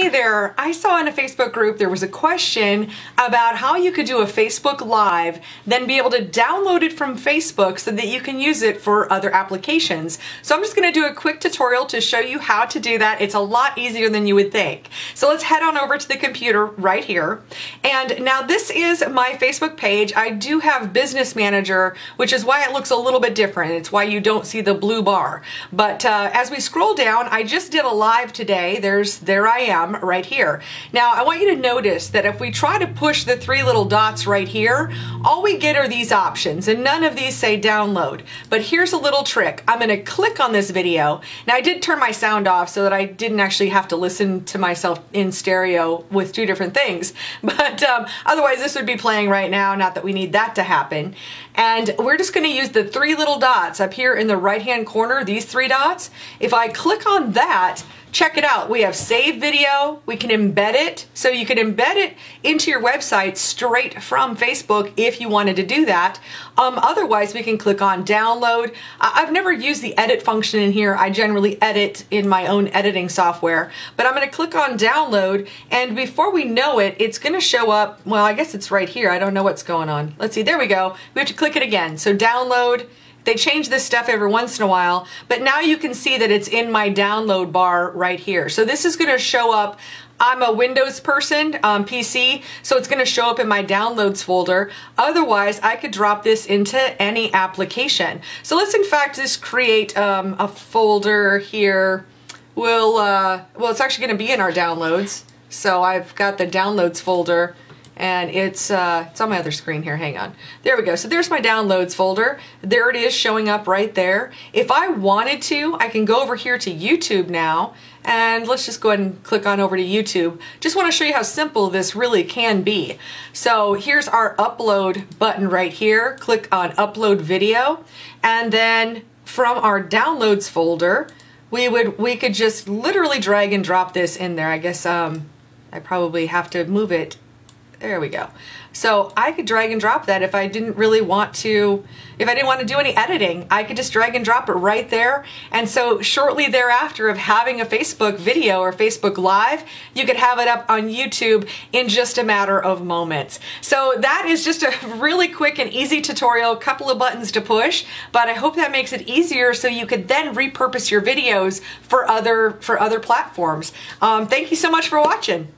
hey there, I saw in a Facebook group there was a question about how you could do a Facebook Live, then be able to download it from Facebook so that you can use it for other applications. So I'm just going to do a quick tutorial to show you how to do that. It's a lot easier than you would think. So let's head on over to the computer right here. And now this is my Facebook page. I do have Business Manager, which is why it looks a little bit different. It's why you don't see the blue bar. But as we scroll down, I just did a live today. There I am right here. Now I want you to notice that if we try to push the three little dots right here, all we get are these options, and none of these say download. But here's a little trick. I'm going to click on this video. Now I did turn my sound off so that I didn't actually have to listen to myself in stereo with two different things. But otherwise this would be playing right now, not that we need that to happen. And we're just going to use the three little dots up here in the right hand corner, these three dots. If I click on that, check it out. We have save video. We can embed it. So you can embed it into your website straight from Facebook if you wanted to do that. Otherwise, we can click on download. I've never used the edit function in here. I generally edit in my own editing software, but I'm going to click on download. And before we know it, it's going to show up. Well, I guess it's right here. I don't know what's going on. Let's see. There we go. We have to click it again. So download. They change this stuff every once in a while, but now you can see that it's in my download bar right here. So this is going to show up. I'm a Windows person, PC, so it's going to show up in my downloads folder. Otherwise, I could drop this into any application. So let's in fact just create a folder here. We'll, well, it's actually going to be in our downloads. So I've got the downloads folder. And it's on my other screen here, hang on. There we go, so there's my downloads folder. There it is showing up right there. If I wanted to, I can go over here to YouTube now, and let's just go ahead and click on over to YouTube. Just wanna show you how simple this really can be. So here's our upload button right here. Click on upload video, and then from our downloads folder, we could just literally drag and drop this in there. I guess I probably have to move it. There we go. So I could drag and drop that if I didn't really want to, if I didn't want to do any editing, I could just drag and drop it right there. And so shortly thereafter of having a Facebook video or Facebook Live, you could have it up on YouTube in just a matter of moments. So that is just a really quick and easy tutorial, couple of buttons to push, but I hope that makes it easier so you could then repurpose your videos for other platforms. Thank you so much for watching.